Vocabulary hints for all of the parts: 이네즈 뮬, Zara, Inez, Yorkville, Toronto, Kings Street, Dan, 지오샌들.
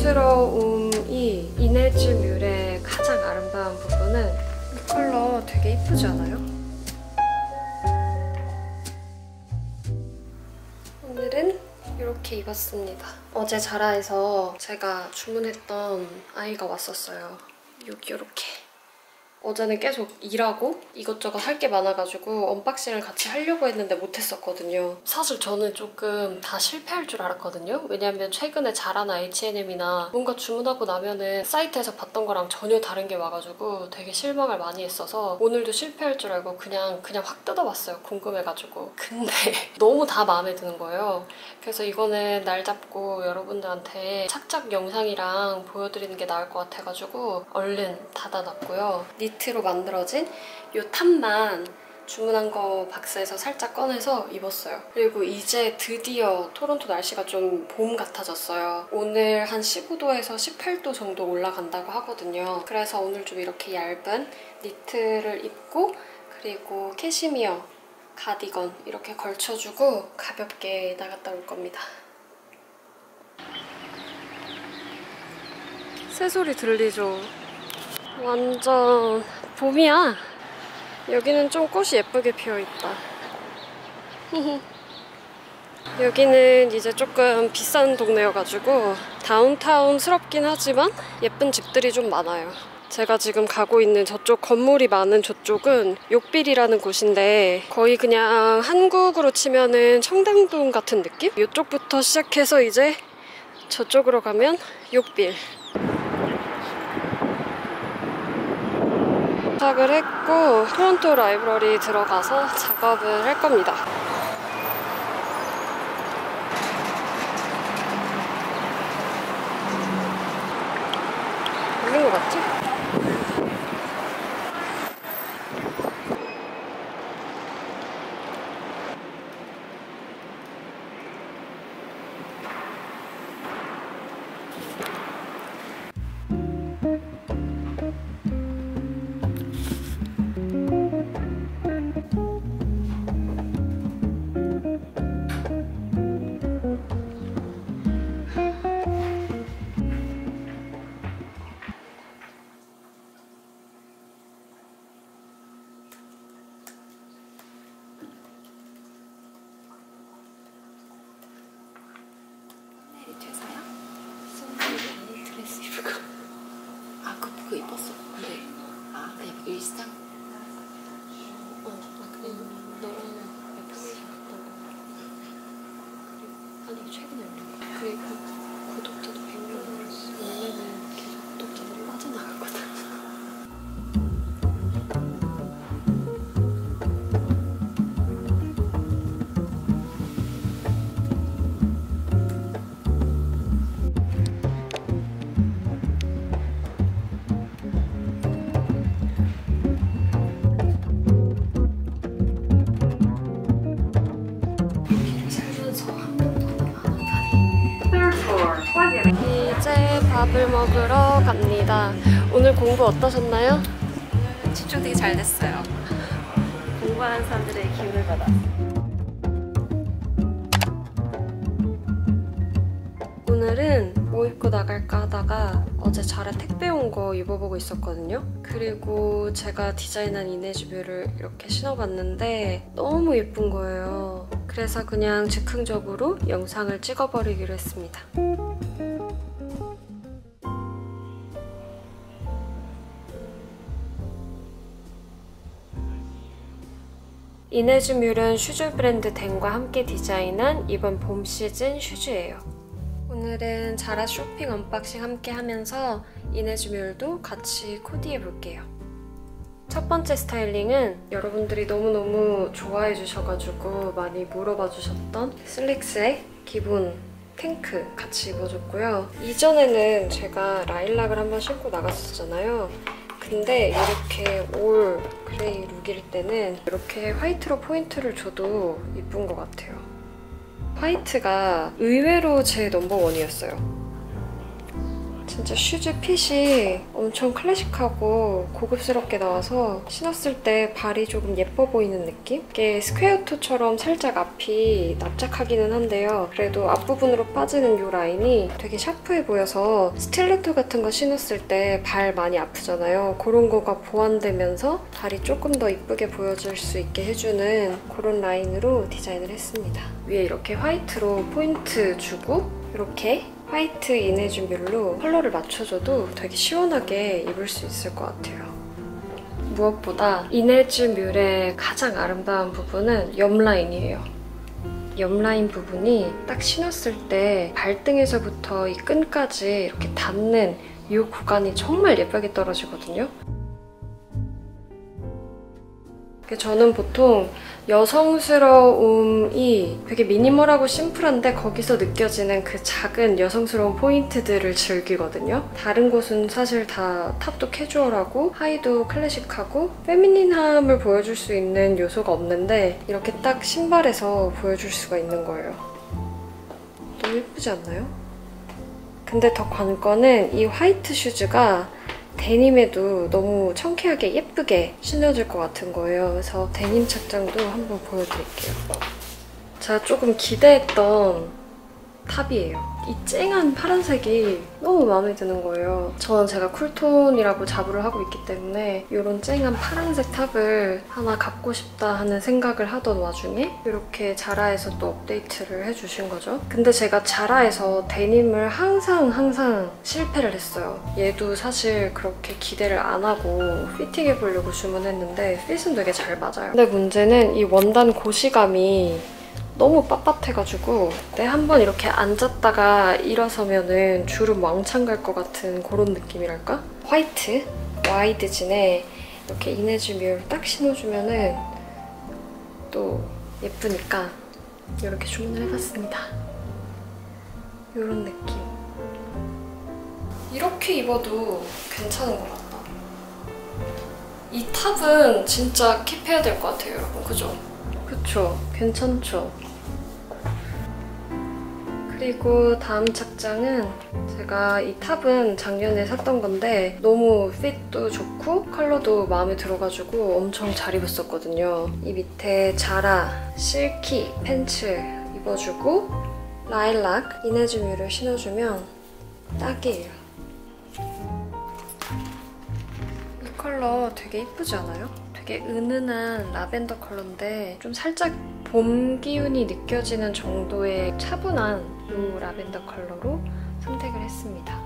고풍스러움이 이네즈 뮬의 가장 아름다운 부분은 이 컬러 되게 예쁘지 않아요? 오늘은 이렇게 입었습니다. 어제 자라에서 제가 주문했던 아이가 왔었어요. 여기 이렇게. 어제는 계속 일하고 이것저것 할 게 많아가지고 언박싱을 같이 하려고 했는데 못했었거든요. 사실 저는 조금 다 실패할 줄 알았거든요. 왜냐하면 최근에 자라나 H&M이나 뭔가 주문하고 나면은 사이트에서 봤던 거랑 전혀 다른 게 와가지고 되게 실망을 많이 했어서 오늘도 실패할 줄 알고 그냥 확 뜯어봤어요. 궁금해가지고. 근데 너무 다 마음에 드는 거예요. 그래서 이거는 날 잡고 여러분들한테 착착 영상이랑 보여드리는 게 나을 것 같아가지고 얼른 닫아놨고요. 니트로 만들어진 이 탑만 주문한 거 박스에서 살짝 꺼내서 입었어요. 그리고 이제 드디어 토론토 날씨가 좀 봄 같아졌어요. 오늘 한 15도에서 18도 정도 올라간다고 하거든요. 그래서 오늘 좀 이렇게 얇은 니트를 입고 그리고 캐시미어 가디건 이렇게 걸쳐주고 가볍게 나갔다 올 겁니다. 새소리 들리죠? 완전 봄이야. 여기는 좀 꽃이 예쁘게 피어있다. 여기는 이제 조금 비싼 동네여가지고 다운타운스럽긴 하지만 예쁜 집들이 좀 많아요. 제가 지금 가고 있는 저쪽 건물이 많은 저쪽은 욕빌이라는 곳인데 거의 그냥 한국으로 치면은 청담동 같은 느낌? 이쪽부터 시작해서 이제 저쪽으로 가면 욕빌. 도착을 했고 토론토 라이브러리 들어가서 작업을 할 겁니다. 있는 거 같지? 이제 밥을 먹으러 갑니다. 오늘 공부 어떠셨나요? 집중 되게 잘 됐어요. 공부하는 사람들의 기운을 받아. 오늘은 뭐 입고 나갈까 하다가 어제 자라 택배 온 거 입어보고 있었거든요. 그리고 제가 디자인한 이네즈 뮬를 이렇게 신어봤는데 너무 예쁜 거예요. 그래서 그냥 즉흥적으로 영상을 찍어버리기로 했습니다. 이네즈 뮬은 슈즈 브랜드 댄과 함께 디자인한 이번 봄 시즌 슈즈예요. 오늘은 자라 쇼핑 언박싱 함께 하면서 이네즈 뮬도 같이 코디해볼게요. 첫 번째 스타일링은 여러분들이 너무너무 좋아해주셔가지고 많이 물어봐주셨던 슬릭스의 기본 탱크 같이 입어줬고요. 이전에는 제가 라일락을 한번 신고 나갔었잖아요. 근데 이렇게 올 그레이 룩일 때는 이렇게 화이트로 포인트를 줘도 예쁜 것 같아요. 화이트가 의외로 제 넘버원이었어요. 진짜 슈즈 핏이 엄청 클래식하고 고급스럽게 나와서 신었을 때 발이 조금 예뻐 보이는 느낌? 이게 스퀘어 토처럼 살짝 앞이 납작하기는 한데요. 그래도 앞부분으로 빠지는 이 라인이 되게 샤프해 보여서 스틸레토 같은 거 신었을 때 발 많이 아프잖아요. 그런 거가 보완되면서 발이 조금 더 이쁘게 보여줄 수 있게 해주는 그런 라인으로 디자인을 했습니다. 위에 이렇게 화이트로 포인트 주고 이렇게 화이트 인의 준비로 컬러를 맞춰줘도 되게 시원하게 입을 수 있을 것 같아요. 무엇보다 이네즈 뮬의 가장 아름다운 부분은 옆 라인이에요. 옆 라인 부분이 딱 신었을 때 발등에서부터 이 끈까지 이렇게 닿는 이 구간이 정말 예쁘게 떨어지거든요. 저는 보통 여성스러움이 되게 미니멀하고 심플한데 거기서 느껴지는 그 작은 여성스러운 포인트들을 즐기거든요. 다른 곳은 사실 다 탑도 캐주얼하고 하의도 클래식하고 페미닌함을 보여줄 수 있는 요소가 없는데 이렇게 딱 신발에서 보여줄 수가 있는 거예요. 너무 예쁘지 않나요? 근데 더 관건은 이 화이트 슈즈가 데님에도 너무 청쾌하게 예쁘게 신어질 것 같은 거예요. 그래서 데님 착장도 한번 보여드릴게요. 제가 조금 기대했던 탑이에요. 이 쨍한 파란색이 너무 마음에 드는 거예요. 저는 제가 쿨톤이라고 자부를 하고 있기 때문에 이런 쨍한 파란색 탑을 하나 갖고 싶다 하는 생각을 하던 와중에 이렇게 자라에서 또 업데이트를 해주신 거죠. 근데 제가 자라에서 데님을 항상 실패를 했어요. 얘도 사실 그렇게 기대를 안 하고 피팅해보려고 주문했는데 핏은 되게 잘 맞아요. 근데 문제는 이 원단 고시감이 너무 빳빳해가지고 내 한번 이렇게 앉았다가 일어서면은 주름 왕창 갈 것 같은 그런 느낌이랄까? 화이트 와이드 진에 이렇게 이네즈 뮬 딱 신어주면은 또 예쁘니까 이렇게 주문을 해봤습니다. 이런 느낌. 이렇게 입어도 괜찮은 것 같다. 이 탑은 진짜 킵해야 될 것 같아요, 여러분. 그죠? 그쵸? 괜찮죠? 그리고 다음 착장은 제가 이 탑은 작년에 샀던 건데 너무 핏도 좋고 컬러도 마음에 들어가지고 엄청 잘 입었었거든요. 이 밑에 자라 실키 팬츠 입어주고 라일락 이네즈 뮬을 신어주면 딱이에요. 이 컬러 되게 예쁘지 않아요? 되게 은은한 라벤더 컬러인데 좀 살짝 봄 기운이 느껴지는 정도의 차분한 이 라벤더 컬러로 선택을 했습니다.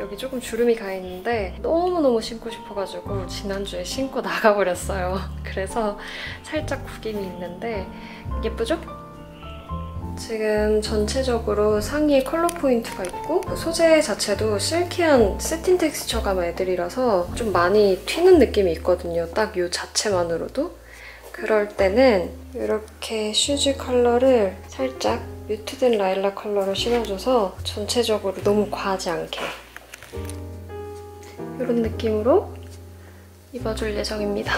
여기 조금 주름이 가 있는데 너무너무 신고 싶어가지고 지난주에 신고 나가버렸어요. 그래서 살짝 구김이 있는데 예쁘죠? 지금 전체적으로 상의에 컬러 포인트가 있고 소재 자체도 실키한 세틴 텍스처감 애들이라서 좀 많이 튀는 느낌이 있거든요. 딱 이 자체만으로도. 그럴 때는 이렇게 슈즈 컬러를 살짝 뮤트된 라일락 컬러를 실어줘서 전체적으로 너무 과하지 않게 이런 느낌으로 입어줄 예정입니다.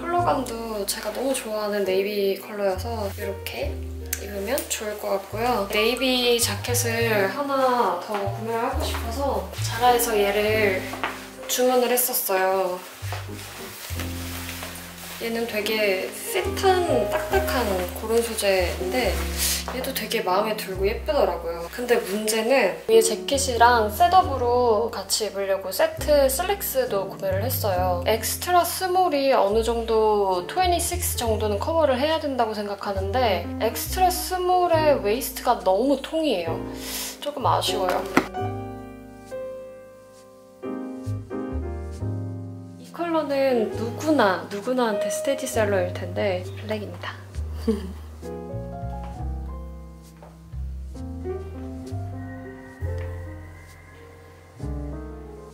컬러감도 제가 너무 좋아하는 네이비 컬러여서 이렇게 입으면 좋을 것 같고요. 네이비 자켓을 하나 더 구매를 하고 싶어서 자라에서 얘를 주문을 했었어요. 얘는 되게 핏한 딱딱한 그런 소재인데 얘도 되게 마음에 들고 예쁘더라고요. 근데 문제는 위에 재킷이랑 셋업으로 같이 입으려고 세트 슬랙스도 구매를 했어요. 엑스트라 스몰이 어느 정도 26 정도는 커버를 해야 된다고 생각하는데 엑스트라 스몰의 웨이스트가 너무 통이에요. 조금 아쉬워요. 컬러는 누구나한테 스테디셀러일 텐데 블랙입니다.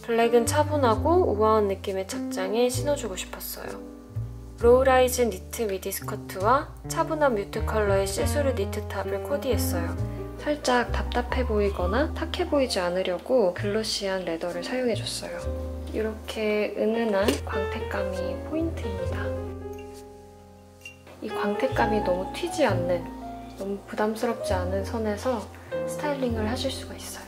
블랙은 차분하고 우아한 느낌의 착장에 신어주고 싶었어요. 로우라이즈 니트 미디 스커트와 차분한 뮤트 컬러의 시스루 니트 탑을 코디했어요. 살짝 답답해 보이거나 탁해 보이지 않으려고 글로시한 레더를 사용해줬어요. 이렇게 은은한 광택감이 포인트입니다. 이 광택감이 너무 튀지 않는, 너무 부담스럽지 않은 선에서 스타일링을 하실 수가 있어요.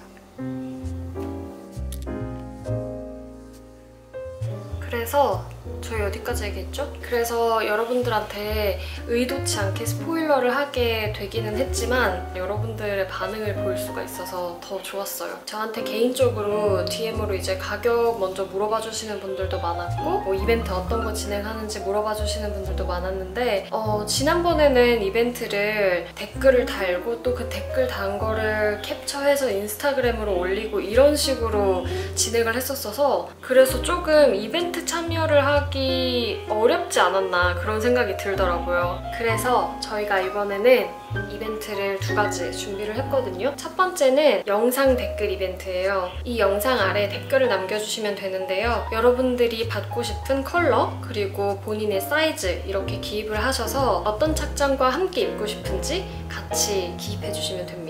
그래서 저희 어디까지 얘기했죠? 그래서 여러분들한테 의도치 않게 스포일러를 하게 되기는 했지만 여러분들의 반응을 볼 수가 있어서 더 좋았어요. 저한테 개인적으로 DM으로 이제 가격 먼저 물어봐 주시는 분들도 많았고 뭐 이벤트 어떤 거 진행하는지 물어봐 주시는 분들도 많았는데 지난번에는 이벤트를 댓글을 달고 또 그 댓글 단 거를 캡처해서 인스타그램으로 올리고 이런 식으로 진행을 했었어서 그래서 조금 이벤트 참여를 하기 어렵지 않았나 그런 생각이 들더라고요. 그래서 저희가 이번에는 이벤트를 두 가지 준비를 했거든요. 첫 번째는 영상 댓글 이벤트예요. 이 영상 아래 댓글을 남겨주시면 되는데요. 여러분들이 받고 싶은 컬러 그리고 본인의 사이즈 이렇게 기입을 하셔서 어떤 착장과 함께 입고 싶은지 같이 기입해주시면 됩니다.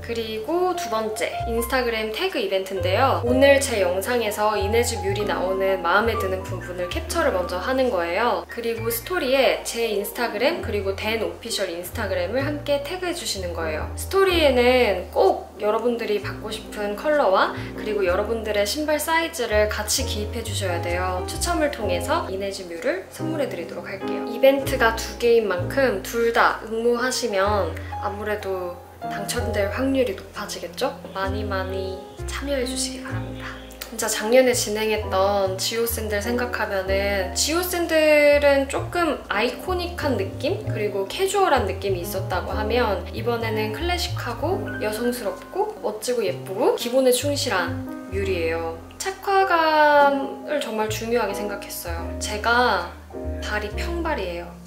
그리고 두 번째, 인스타그램 태그 이벤트인데요. 오늘 제 영상에서 인해즈 뮬이 나오는 마음에 드는 부분을 캡처를 먼저 하는 거예요. 그리고 스토리에 제 인스타그램 그리고 댄 오피셜 인스타그램을 함께 태그해 주시는 거예요. 스토리에는 꼭 여러분들이 받고 싶은 컬러와 그리고 여러분들의 신발 사이즈를 같이 기입해 주셔야 돼요. 추첨을 통해서 인해즈 뮬을 선물해 드리도록 할게요. 이벤트가 두 개인 만큼 둘 다 응모하시면 아무래도 당첨될 확률이 높아지겠죠? 많이 참여해주시기 바랍니다. 진짜 작년에 진행했던 지오샌들 생각하면은 지오샌들은 조금 아이코닉한 느낌? 그리고 캐주얼한 느낌이 있었다고 하면 이번에는 클래식하고 여성스럽고 멋지고 예쁘고 기본에 충실한 뮬이에요. 착화감을 정말 중요하게 생각했어요. 제가 발이 평발이에요.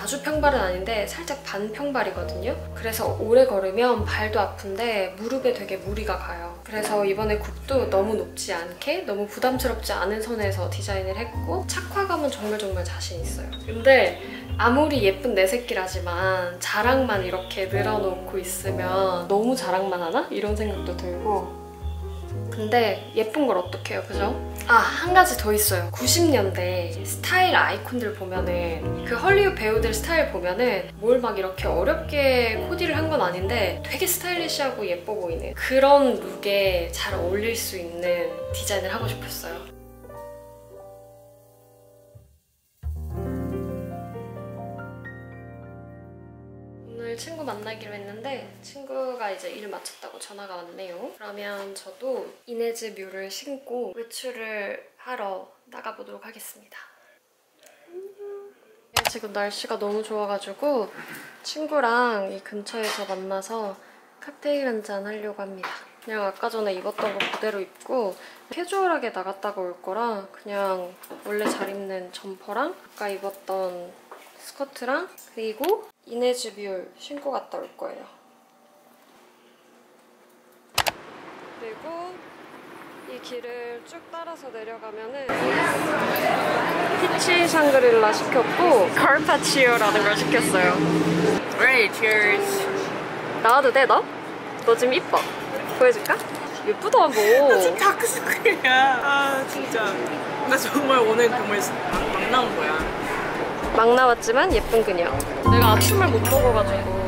아주 평발은 아닌데 살짝 반평발이거든요. 그래서 오래 걸으면 발도 아픈데 무릎에 되게 무리가 가요. 그래서 이번에 굽도 너무 높지 않게 너무 부담스럽지 않은 선에서 디자인을 했고 착화감은 정말 자신 있어요. 근데 아무리 예쁜 내 새끼라지만 자랑만 이렇게 늘어놓고 있으면 너무 자랑만 하나? 이런 생각도 들고 근데 예쁜 걸 어떡해요, 그죠? 아, 한 가지 더 있어요. 90년대 스타일 아이콘들 보면은 그 헐리우드 배우들 스타일 보면은 뭘 막 이렇게 어렵게 코디를 한 건 아닌데 되게 스타일리시하고 예뻐 보이는 그런 룩에 잘 어울릴 수 있는 디자인을 하고 싶었어요. 친구 만나기로 했는데 친구가 이제 일 마쳤다고 전화가 왔네요. 그러면 저도 인해즈 뮬을 신고 외출을 하러 나가보도록 하겠습니다. 안녕. 지금 날씨가 너무 좋아가지고 친구랑 이 근처에서 만나서 칵테일 한잔 하려고 합니다. 그냥 아까 전에 입었던 거 그대로 입고 캐주얼하게 나갔다가 올 거라 그냥 원래 잘 입는 점퍼랑 아까 입었던 스커트랑 그리고 인해즈 뮬 신고 갔다 올 거예요. 그리고 이 길을 쭉 따라서 내려가면은 피치 샹그릴라 시켰고 카르파치오라는 걸 시켰어요. Great, cheers. 나와도 돼, 너? 너 지금 이뻐. 보여줄까? 예쁘다, 뭐. 나 지금 다크서클이야. 아, 진짜. 나 정말 오늘 정말 막 나온 거야. 막 나왔지만 예쁜 그녀. 내가 아침을 못 먹어가지고.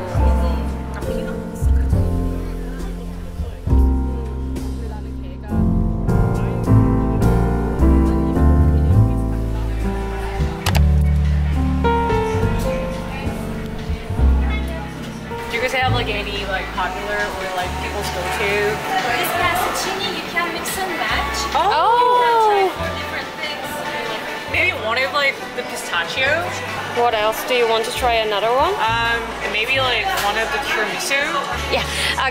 Do you guys have like any like popular or like people still too? This pasticini, you can mix and match. Oh. Maybe one of like the pistachio. What else do you want to try? Another one? Maybe like one of the tiramisu. Yeah.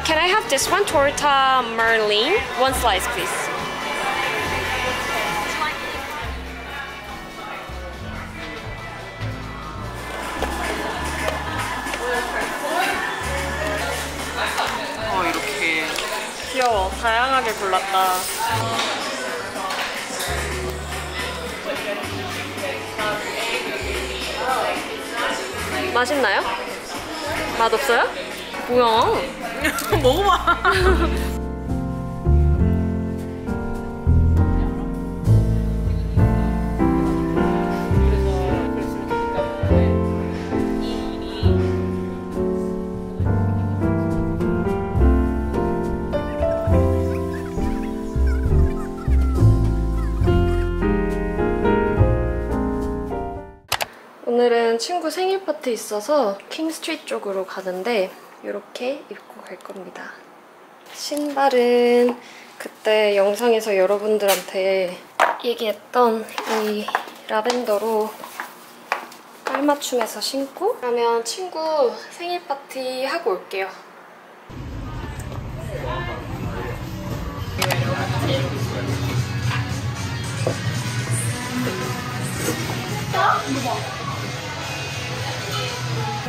Can I have this one, torta marlin? One slice, please. Oh, 이렇게. 귀여워. 다양하게 골랐다. 맛있나요? 맛없어요? 뭐야? 먹어봐. 친구 생일 파티 있어서 킹스트리트 쪽으로 가는데 이렇게 입고 갈 겁니다. 신발은 그때 영상에서 여러분들한테 얘기했던 이 라벤더로 깔맞춤해서 신고 그러면 친구 생일 파티 하고 올게요.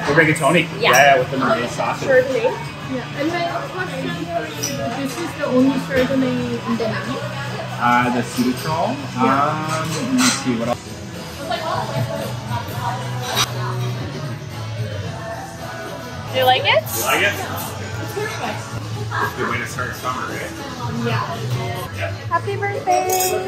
The rigatoni? Yeah. Yeah, with the sausage. Chardonnay? Yeah. And my question is, this is the only Chardonnay in the menu? The Citral. Yeah. Let me see what else. Do you like it? You like it? It's pretty nice. It's a good way to start summer, right? Yeah. Yeah. Happy birthday!